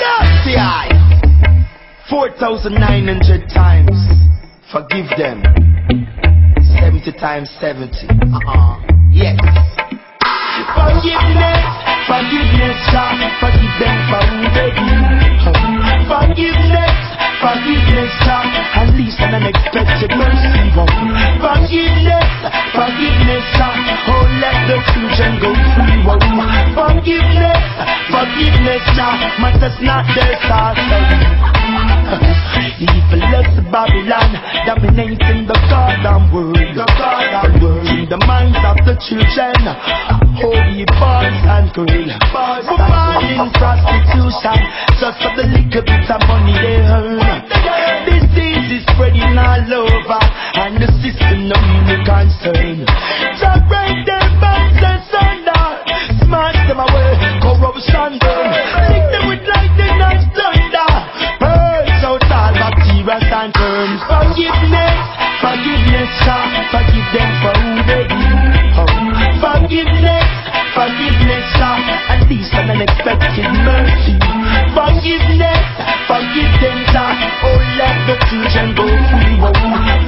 Hallelujah! 4,900 times. Forgive them. 70 times 70. Yes. Forgiveness. Forgiveness, Jah. Forgive them for who they do. Forgiveness. Forgiveness, Jah. At least an unexpected mercy. Forgiveness. Forgiveness, Jah. Oh, let the fusion go free. Forgiveness. Forgiveness, Jah. Matters not their sorrow. Evil is Babylon, dominating the goddamn world, polluting the minds of the children, holy boys and girls, providing prostitution just for the little bit of money they earn. Disease is spreading all over, and the system no need concern. Just break their bands and thunder, smash them away, corruption burn, lick them with lightning and thunder. And terms. Forgiveness, forgiveness, Jah, forgive them for who they do. Forgiveness, forgiveness, Jah, at least an unexpected mercy. Forgiveness, forgive them, Jah, oh let the children go free.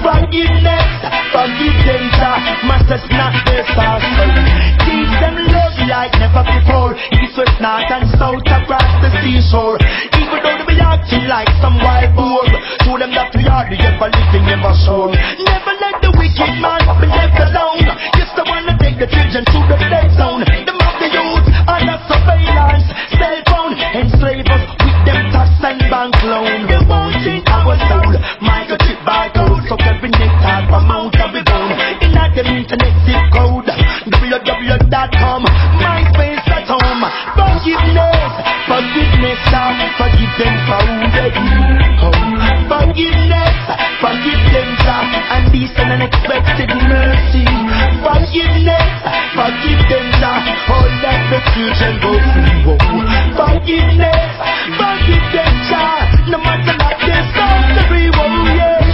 Forgiveness, forgive them, Jah, masters not their sorcery. Teach them love like never before, east, west, north and south across the seashore. Even though they be acting like some wild boar, show them that we are the ever-living, ever-sure. Never let the wicked man be left alone. Yes, the one that take the children to the dead zone. Them of the youth under surveillance, cell phone, enslave us with them tax and bank loan. They won't change our soul, microchip by code, so every next time from out of the bone. In at them internet zip code, www.com, MySpace at home. Forgiveness, forgiveness, forgive them for who they do. Forgiveness, forgive them, Jah, and these an unexpected mercy. Forgiveness, forgive them, Jah, oh let the children go free. Forgiveness, forgive them, Jah, no matter what their sorcery.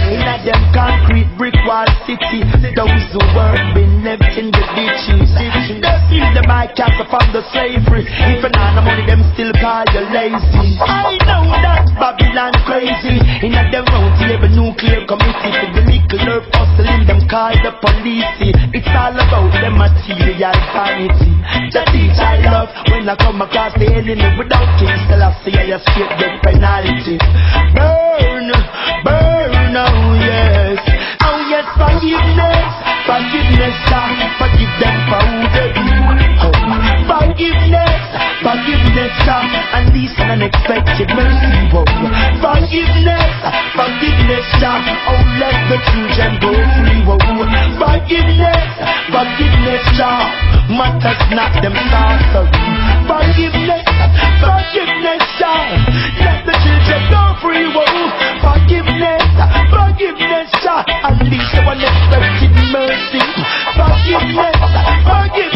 In a them concrete brick wall city, those who were been left in the ditches, they feel them I cast from the slavery. If you're not the money, them still call you lazy. I know that Babylon crazy. In a them round table nuclear committee, for the little nerve hustling, them call the police. It's all about the material vanity. The teach I love when I come across the enemy without King Selassie, I escape the penalty. Burn, burn, oh yes, oh yes, forgiveness, forgiveness, Jah, forgive them for who they do. Forgiveness, forgiveness, Jah, and these an unexpected mercy. Forgiveness, forgiveness, Jah, oh let the children go free. Forgiveness, forgiveness, Jah, matters not them sorcery. Forgiveness, forgiveness, Jah, let the children go free. Forgiveness, forgiveness, Jah, and these an unexpected mercy. Forgiveness, forgiveness.